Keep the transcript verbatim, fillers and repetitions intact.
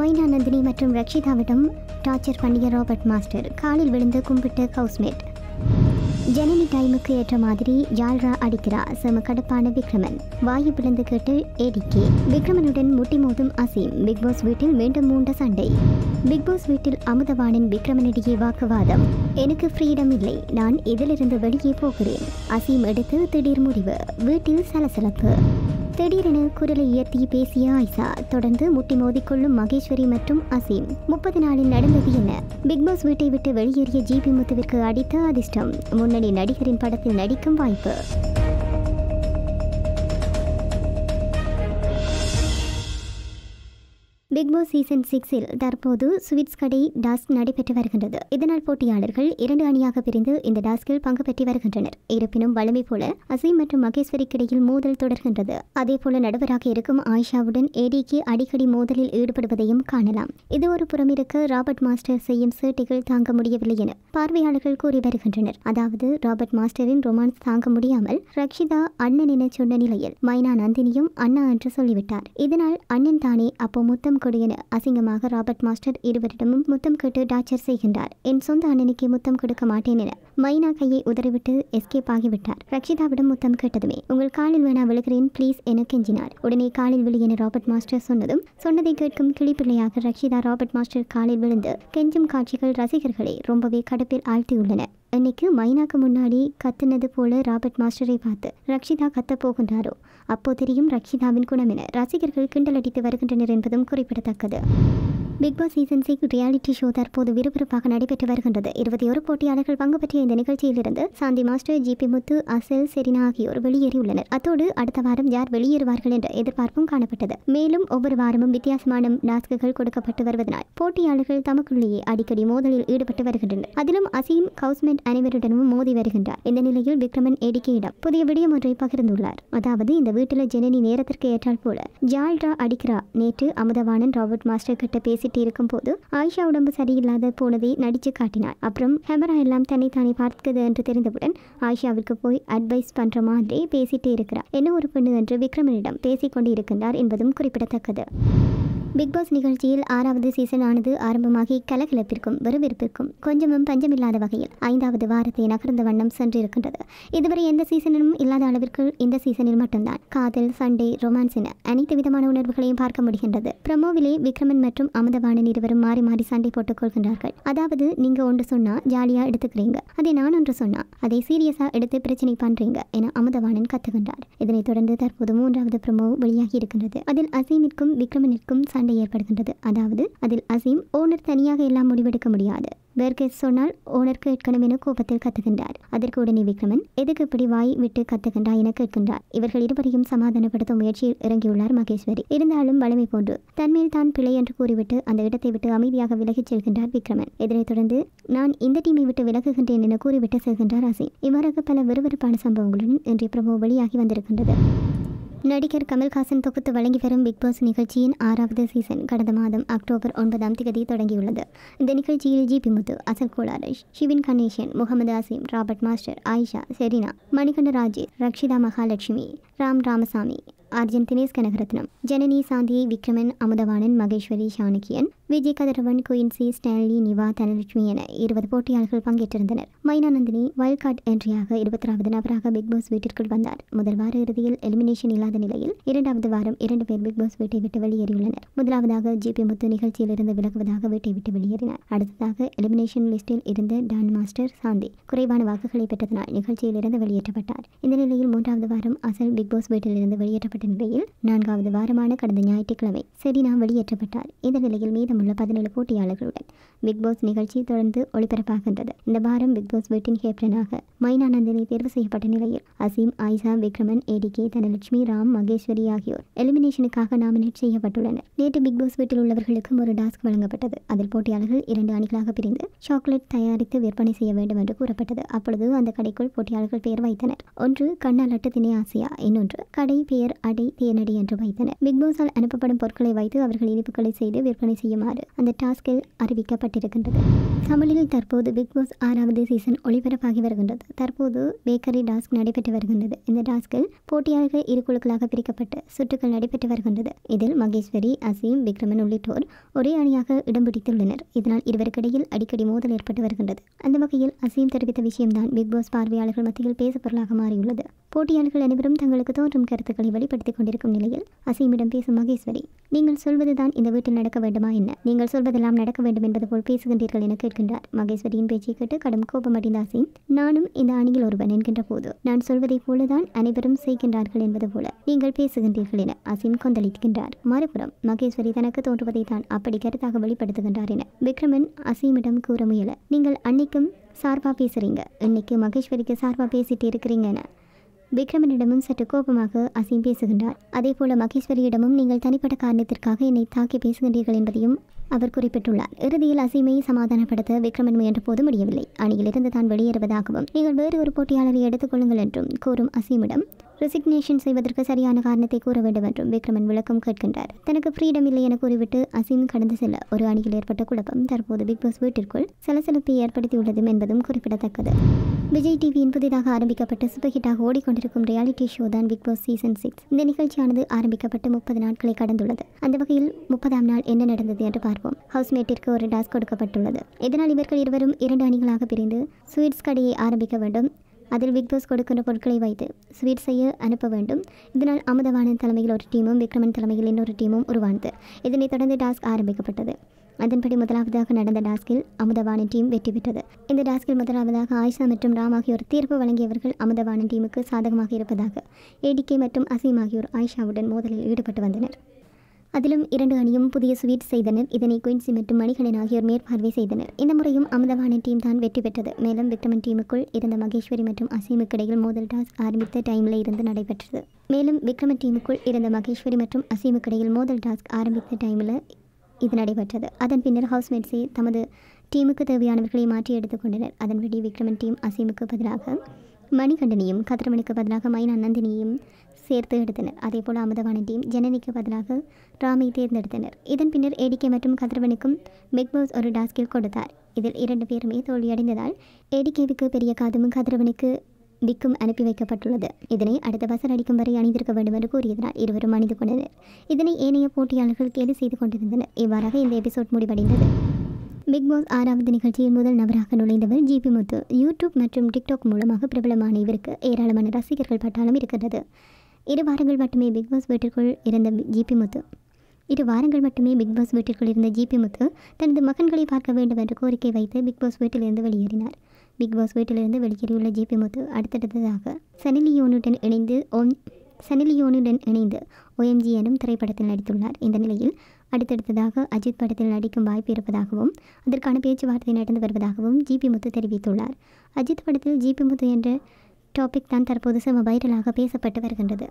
மைனா நந்தினி மற்றும் ரக்ஷிதாவிடம் டார்ச்சர் பண்ணிய ராபர்ட் மாஸ்டர் காலில் விழுந்து கும்பிட்ட ஹவுஸ்மேட். ஜனனி டைமுக்கு ஏற்ற மாதிரி ஜால்ரா அடிக்கிறா செம கடுப்பான விக்ரமன். வாயு பிளந்து கேட்டு ஏடிக்கே விக்ரமனுடன் முட்டி மோதும் அசீம். பிக்பாஸ் வீட்டில் மீண்டும் மூண்ட சண்டை. பிக்பாஸ் வீட்டில் அமுதவானின் விக்ரமனிடையே வாக்குவாதம். எனக்கு ஃப்ரீடம் இல்லை, நான் இதிலிருந்து வெளியே போகிறேன். அசீம் எடுத்து திடீர் முடிவு. வீட்டில் சலசலப்பு. திடீரென குரலை உயர்த்தி பேசிய ஆயிஷா. தொடர்ந்து முட்டி மோதிக்கொள்ளும் மகேஸ்வரி மற்றும் அசீம். முப்பது நாளில் நடந்தது என்ன? பிக்பாஸ் வீட்டை விட்டு வெளியேறிய ஜிபி முத்துவிற்கு அடித்த அதிர்ஷ்டம். முன்னணி நடிகரின் படத்தில் நடிக்கும் வாய்ப்பு. பிக்பாஸ் சீசன் சிக்ஸில் தற்போது ஸ்வீட்ஸ் கடை டாஸ்க் நடைபெற்று வருகின்றது. இதனால் போட்டியாளர்கள் இரண்டு அணியாக பிரிந்து இந்த டாஸ்கில் பங்கு பெற்று வருகின்றனர். இருப்பினும் வலிமை போல அசீம் மற்றும் மகேஸ்வரிக்கிடையில் மோதல் தொடர்கின்றது. அதேபோல நடுவராக இருக்கும் ஆயிஷாவுடன் ஏடிக்கு அடிக்கடி மோதலில் ஈடுபடுவதையும் காணலாம். இது ஒரு புறமிருக்க ராபர்ட் மாஸ்டர் செய்யும் சேட்டைகள் தாங்க முடியவில்லை என பார்வையாளர்கள் கூறி வருகின்றனர். அதாவது ராபர்ட் மாஸ்டரின் ரொமான்ஸ் தாங்க முடியாமல் ரக்ஷிதா அண்ணன் என சொன்ன நிலையில் மைனா நந்தினியும் அண்ணா என்று சொல்லிவிட்டார். இதனால் அண்ணன் தானே அப்போ முத்தம் கொடு அசிங்கமாக ராபர்ட் மாஸ்டர் இருவரிடமும் முத்தம் கேட்டு டார்ச்சர் செய்கின்றார். என் சொந்த அண்ணனுக்கு முத்தம் கொடுக்க மாட்டேன் என மைனா கையை உதறிவிட்டு எஸ்கேப் ஆகிவிட்டார். ரக்ஷிதாவிடம் முத்தம் கேட்டதுமே உங்கள் காலில் வேணா விழுகிறேன் ப்ளீஸ் என கெஞ்சினார். உடனே காலில் விழு என ராபர்ட் மாஸ்டர் சொன்னதும் சொன்னதை கேட்கும் கிளிப்பிள்ளையாக ரக்ஷிதா ராபர்ட் மாஸ்டர் காலில் விழுந்து கெஞ்சும் காட்சிகள் ரசிகர்களை ரொம்பவே கடுப்பில் ஆழ்த்தியுள்ளன. அன்னைக்கு மைனாக்கு முன்னாடி கத்துனது போல ராபர்ட் மாஸ்டரை பார்த்து ரக்ஷிதா கத்த போகின்றாரோ அப்போ தெரியும் ரக்ஷிதாவின் குணம் என ரசிகர்கள் கிண்டலடித்து வருகின்றனர் என்பதும் குறிப்பிடத்தக்கது. Bigg Boss season six reality show தற்போது விறுவிறுப்பாக நடைபெற்று வருகின்றது. இருபத்தி ஒரு போட்டியாளர்கள் பங்கு பெற்றிய இந்த நிகழ்ச்சியிலிருந்து சாந்தி மாஸ்டர், ஜிபி முத்து, அசல், செரினா ஆகியோர் வெளியேறியுள்ளனர். அத்தோடு அடுத்த வாரம் யார் வெளியேறுவார்கள் என்ற எதிர்பார்ப்பும் காணப்பட்டது. மேலும் ஒவ்வொரு வாரமும் வித்தியாசமான டாஸ்குகள் கொடுக்கப்பட்டு வருவதனால் போட்டியாளர்கள் தமக்குள்ளேயே அடிக்கடி மோதலில் ஈடுபட்டு வருகின்றனர். அதிலும் அசீம் ஹவுஸ்மேட் அனைவருடனும் மோதி வருகின்றார். இந்த நிலையில் விக்ரமன் ஏடிக்கையிடம் புதிய விடயம் ஒன்றை பகிர்ந்துள்ளார். அதாவது இந்த வீட்டில் ஜனனி நேரத்திற்கு ஏற்றால் போல ஜால்ரா அடிக்கிறா. நேற்று அமுதவாணன் ராபர்ட் மாஸ்டர் கிட்ட பேசி இருக்கும் போது ஆயிஷா உடம்பு சரியில்லாத போனதை நடிச்சு காட்டினார். அப்புறம் ஹெமரா எல்லாம் தன்னை தானே பார்த்துக்குது என்று தெரிந்தவுடன் ஆயிஷாவிற்கு போய் அட்வைஸ் பண்ற மாதிரி பேசிட்டு இருக்கிறார். என்ன ஒரு பெண்ணு என்று விக்ரமனிடம் பேசிக்கொண்டு இருக்கின்றார் என்பதும் குறிப்பிடத்தக்கது. பிக்பாஸ் நிகழ்ச்சியில் ஆறாவது சீசன் ஆனது ஆரம்பமாகி கலகலப்பிற்கும் வரவேற்பிற்கும் கொஞ்சமும் பஞ்சமில்லாத வகையில் ஐந்தாவது வாரத்தை நகர்ந்த வண்ணம் சென்றிருக்கின்றது. இதுவரை எந்த சீசனிலும் இல்லாத அளவிற்கு இந்த சீசனில் மட்டும்தான் காதல், சண்டை, ரொமான்ஸ் என அனைத்து விதமான உணர்வுகளையும் பார்க்க முடிகின்றது. பிரமோவிலே விக்ரமன் மற்றும் அமுதவாணன் இருவரும் மாறி மாறி சண்டை போட்டுக் கொள்கின்றார்கள். அதாவது நீங்க ஒன்று சொன்னா ஜாலியா எடுத்துக்கிறீங்க, அதே நான் ஒன்று சொன்னா அதை சீரியஸா எடுத்து பிரச்சனை பண்றீங்க என அமுதவாணன் கத்துகின்றார். இதனைத் தொடர்ந்து தற்போது மூன்றாவது பிரமோ வெளியாகி இருக்கின்றது. அதில் அசீமிற்கும் விக்ரமனிற்கும் சண்டை ஏற்படுகின்றது. அதாவது அதில் அசீம் ஓனர் தனியாக எல்லாம் முடிவெடுக்க முடியாது, வேறு சொன்னால் ஓனருக்கு ஏற்கனவே என கோபத்தில் கத்துகின்றார். அதற்கு உடனே விக்ரமன் எதுக்கு இப்படி வாய் விட்டு கத்துகின்றார் என கேட்கின்றார். இவர்கள் இருவரையும் சமாதானப்படுத்தும் முயற்சியில் இறங்கியுள்ளார் மகேஸ்வரி. இருந்தாலும் வலிமை போன்று தன்மேல் தான் பிழை என்று கூறிவிட்டு அந்த இடத்தை விட்டு அமைதியாக விலகிச் செல்கின்றார் விக்ரமன். இதனைத் தொடர்ந்து நான் இந்த டீமை விட்டு விலகுகின்றேன் என கூறிவிட்டு செல்கின்றார் அசீம். இவ்வாறாக பல விறுவிறுப்பான சம்பவங்களுடன் இன்றைய பிரபு வெளியாகி வந்திருக்கின்றது. நடிகர் கமல்ஹாசன் தொகுத்து வழங்கி வரும் பிக்பாஸ் நிகழ்ச்சியின் ஆறாவது சீசன் கடந்த மாதம் அக்டோபர் ஒன்பதாம் தேதி தொடங்கியுள்ளது. இந்த நிகழ்ச்சியில் ஜிபி முத்து, அசல் கோளாறு, Shivin Ganesan, Mohammed Azeem, Robert master, Ayesha, Serena, Manikanda Raje, Rakshitha Mahalakshmi, Ram Ramasamy, Arjun, Dinesh Kanagaratnam, Janani, Shanthi, Vikraman, Amudhavanan, Maheswari, Shanakiyan, Vijay Kathiravan, குயின்சி, Stanley, நிவா, Dhanalakshmi என இருபது போட்டியாளர்கள் பங்கேற்றிருந்தனர். மைனா நந்தினி வைல்ட் கார்டு என்ட்ரியாக இருபத்தாறாவது நபராக பிக்பாஸ் வீட்டிற்குள் வந்தார். முதல் வார இறுதியில் எலிமினேஷன் இல்லாத நிலையில் இரண்டாவது வாரம் இரண்டு பேர் பிக்பாஸ் வீட்டை விட்டு வெளியேறியுள்ளனர். முதலாவதாக ஜிபி முத்து நிகழ்ச்சியில் இருந்து விலகுவதாக வீட்டை விட்டு வெளியேறினார். அடுத்ததாக எலிமினேஷன் லிஸ்டில் இருந்த டான் மாஸ்டர் சாந்தி குறைவான வாக்குகளை பெற்றதனால் நிகழ்ச்சியில் இருந்து வெளியேற்றப்பட்டார். இந்த நிலையில் மூன்றாவது வாரம் அசல் பிக்பாஸ் வீட்டில் இருந்து வெளியேற்றப்பட்ட நிலையில் நான்காவது வாரமான கடந்த ஞாயிற்றுக்கிழமை செரினா வெளியேற்றப்பட்டார். இந்த நிலையில் மீதம் உள்ள பதினேழு போட்டியாளர்களுடன் பிக்பாஸ் நிகழ்ச்சி தொடர்ந்து ஒளிபரப்பாகின்றது. இந்த வாரம் பிக்பாஸ் வீட்டின் கேப்டனாக மைனா நந்தினி தேர்வு செய்யப்பட்ட நிலையில் அசீம், ஆயிஷா, விக்ரமன், ஏடிகே, தனலட்சுமி, ராம், மகேஸ்வரி ஆகியோர் எலிமினேஷனுக்காக நாமினேட் செய்யப்பட்டுள்ளனர். நேற்று பிக்பாஸ் வீட்டில் உள்ளவர்களுக்கும் ஒரு டாஸ்க் வழங்கப்பட்டது. அதில் போட்டியாளர்கள் இரண்டு அணிகளாக பிரிந்து சாக்லேட் தயாரித்து விற்பனை செய்ய வேண்டும் என்று கூறப்பட்டது. அப்பொழுது அந்த கடைக்குள் போட்டியாளர்கள் பெயர் வைத்தனர். ஒன்று கண்ணாலட்டு திணை ஆசியா, இன்னொன்று கடை பெயர் அடை தேனடி என்று வைத்தனர். பிக்பாஸால் அனுப்பப்படும் பொருட்களை வைத்து அவர்கள் இனிப்புகளை செய்து விற்பனை செய்யுமாறு வருமாறு அந்த டாஸ்கில் அறிவிக்கப்பட்டிருக்கின்றது. தமிழில் தற்போது பிக் பாஸ் ஆறாவது சீசன் ஒளிபரப்பாகி வருகின்றது. தற்போது பேக்கரி டாஸ்க் நடைபெற்று வருகின்றது. இந்த டாஸ்கில் போட்டியாளர்கள் இரு குழுக்களாக பிரிக்கப்பட்டு சுற்றுகள் நடைபெற்று வருகின்றது. இதில் மகேஸ்வரி, அசீம், விக்ரமன் உள்ளிட்டோர் ஒரே அணியாக இடம் பிடித்துள்ளனர். இதனால் இருவருக்கிடையில் அடிக்கடி மோதல் ஏற்பட்டு வருகின்றது. அந்த வகையில் அசீம் தெரிவித்த விஷயம்தான் பிக் பாஸ் பார்வையாளர்கள் மத்தியில் பேசுபொருளாக மாறியுள்ளது. போட்டியாளர்கள் அனைவரும் தங்களுக்கு தோன்றும் கருத்துக்களை வெளிப்படுத்திக் கொண்டிருக்கும் நிலையில் அசீமிடம் பேசும் மகேஸ்வரி, நீங்கள் சொல்வதுதான் இந்த வீட்டில் நடக்க வேண்டுமா என்ன? நீங்கள் சொல்வதெல்லாம் நடக்க வேண்டும் என்பது போல் பேசுகின்றீர்கள் என கேட்கின்றார். மகேஸ்வரியின் பேச்சை கேட்டு கடும் கோபமடைந்த அசீம், நானும் இந்த அணியில் ஒருவன் என்கின்ற போது நான் சொல்வதை போலதான் அனைவரும் செய்கின்றார்கள் என்பது போல நீங்கள் பேசுகின்றீர்கள் என அசீம் கொந்தளிக்கின்றார். மறுபுறம் மகேஸ்வரி தனக்கு தோன்றுவதை தான் அப்படி கருத்தாக வெளிப்படுத்துகின்றார் என விக்ரமன் அசீமிடம் கூற முயல, நீங்கள் அன்னைக்கும் சார்பா பேசுறீங்க, இன்னைக்கு மகேஸ்வரிக்கு சார்பா பேசிட்டு இருக்கிறீங்க என விக்ரமனிடமும் சற்று கோபமாக அசீம் பேசுகின்றார். அதேபோல மகேஸ்வரியிடமும் நீங்கள் தனிப்பட்ட காரணத்திற்காக என்னை தாக்கி பேசுகின்றீர்கள் என்பதையும் அவர் குறிப்பிட்டுள்ளார். இறுதியில் அசீமை சமாதானப்படுத்த விக்ரமன் முயன்ற போது முடியவில்லை. அணியிலிருந்து தான் வெளியேறுவதாகவும் நீங்கள் வேறு ஒரு போட்டியாளரை எடுத்துக்கொள்ளுங்கள் என்றும் கூறும் அசீமிடம் ரெசிக்னேஷன் செய்வதற்கு சரியான காரணத்தை கூற வேண்டும் என்றும் விக்ரமன் விளக்கம் கேட்கின்றார். தனக்கு ஃப்ரீடம் இல்லை என கூறிவிட்டு அசீம் கடந்து செல்ல ஒரு அணியில் ஏற்பட்ட குழப்பம் தற்போது பிக் பாஸ் வீட்டிற்குள் சலசலப்பை ஏற்படுத்தியுள்ளது என்பதும் குறிப்பிடத்தக்கது. விஜய் டிவியின் புதிதாக ஆரம்பிக்கப்பட்ட சூப்பர் ஹிட்டாக ஓடிக்கொண்டிருக்கும் ரியாலிட்டி ஷோ தான் பிக் பாஸ் சீசன் சிக்ஸ். இந்த நிகழ்ச்சியானது ஆரம்பிக்கப்பட்டு முப்பது நாட்களை கடந்துள்ளது. அந்த வகையில் முப்பதாம் நாள் என்ன நடந்தது என்று பார்ப்போம். ஹவுஸ்மேட்டிற்கு ஒரு டாஸ்க் கொடுக்கப்பட்டுள்ளது. இதனால் இவர்கள் இருவரும் இரண்டு அணிகளாக பிரிந்து ஸ்வீட்ஸ் கடையை ஆரம்பிக்க வேண்டும். அதில் பிக் பாஸ் கொடுக்கின்ற பொருட்களை வைத்து ஸ்வீட் செய்ய அனுப்ப வேண்டும். இதனால் அமுதவாணன் தலைமையில் ஒரு டீமும் விக்ரமன் தலைமையில் இன்னொரு டீமும் உருவானது. இதனைத் தொடர்ந்து டாஸ்க் ஆரம்பிக்கப்பட்டது. அதன்படி முதலாவதாக நடந்த டாஸ்கில் அமுதவாணன் டீம் வெற்றி பெற்றது. இந்த டாஸ்கில் முதலாவதாக ஆயிஷா மற்றும் ராம் ஆகியோர் தீர்ப்பு வழங்கியவர்கள் அமுதவாணன் டீமுக்கு சாதகமாக இருப்பதாக ஏடிகே மற்றும் அசீம் ஆகியோர் ஆயிஷாவுடன் மோதலில் ஈடுபட்டு வந்தனர். அதிலும் இரண்டு அணியும் புதிய ஸ்வீட் செய்தனர். இதனை குயின்சி மற்றும் மணிகண்டன் ஆகியோர் மேற்பார்வை செய்தனர். இந்த முறையும் அமுதவாணன் டீம் தான் வெற்றி பெற்றது. மேலும் விக்ரமன் டீமுக்குள் இருந்த மகேஸ்வரி மற்றும் அசீமுக்கு இடையில் மோதல் டாஸ்க் ஆரம்பித்த டைமில் இருந்து நடைபெற்றது. மேலும் விக்ரமன் டீமுக்குள் இருந்த மகேஸ்வரி மற்றும் அசீமுக்கு இடையில் மோதல் டாஸ்க் ஆரம்பித்த டைமில் இது நடைபெற்றது. அதன் பின்னர் ஹவுஸ்மேட்ஸை தமது டீமுக்கு தேவையானவர்களை மாற்றி எடுத்துக்கொண்டனர். அதன்படி விக்ரமன் டீம் அசீமுக்கு பதிலாக மணிகண்டனையும், கதிரவனுக்கு பதிலாக மைனா நந்தினியையும் சேர்த்து எடுத்தனர். அதேபோல் அமுதவாணன் டீம் ஜனனிக்கு பதிலாக ராமை தேர்ந்தெடுத்தனர். இதன் பின்னர் ஏடிகே மற்றும் கதிரவனுக்கும் பிக் பாஸ் ஒரு டாஸ்கில் கொடுத்தார். இதில் இரண்டு பேருமே தோல்வியடைந்ததால் ஏடிகேவுக்கு பெரிய காதும் கதிரவனுக்கு விக்கும் அனுப்பி வைக்கப்பட்டுள்ளது. இதனை அடுத்த பசர் அடிக்கும் வரை அணிந்திருக்க வேண்டும் என்று கூறியதனால் இருவரும் அணிந்து கொண்டனர். இதனை ஏனைய போட்டியாளர்கள் கேலி செய்து கொண்டிருந்தனர். இவ்வாறாக இந்த எபிசோட் முடிவடைந்தது. பிக் பாஸ் ஆறாவது நிகழ்ச்சியில் முதல் நபராக நுழைந்தவர் ஜிபி முத்து. யூடியூப் மற்றும் டிக்டாக் மூலமாக பிரபலமான இவருக்கு ஏராளமான ரசிகர்கள் பட்டாளம் இருக்கிறது. இரு வாரங்கள் மட்டுமே பிக் பாஸ் வீட்டிற்குள் இருந்த ஜிபி முத்து இரு வாரங்கள் மட்டுமே பிக் பாஸ் வீட்டிற்குள் இருந்த ஜிபி முத்து தனது மகன்களை பார்க்க வேண்டும் என்ற கோரிக்கை வைத்து பிக் பாஸ் வீட்டிலிருந்து வெளியேறினார். பிக் பாஸ் வீட்டிலிருந்து வெளியேறியுள்ள ஜிபி முத்து அடுத்தடுத்ததாக சனிலியோனுடன் இணைந்து ஓம் சனிலியோனுடன் இணைந்து ஓஎம்ஜி எனும் திரைப்படத்தில் நடித்துள்ளார். இந்த நிலையில் அடுத்தடுத்ததாக அஜித் படத்தில் நடிக்கும் வாய்ப்பு இருப்பதாகவும் அதற்கான பேச்சுவார்த்தை நடந்து வருவதாகவும் ஜிபி முத்து தெரிவித்துள்ளார். அஜித் படத்தில் ஜிபி முத்து என்ற டாபிக் தான் தற்போது செம வைரலாக பேசப்பட்டு வருகின்றது.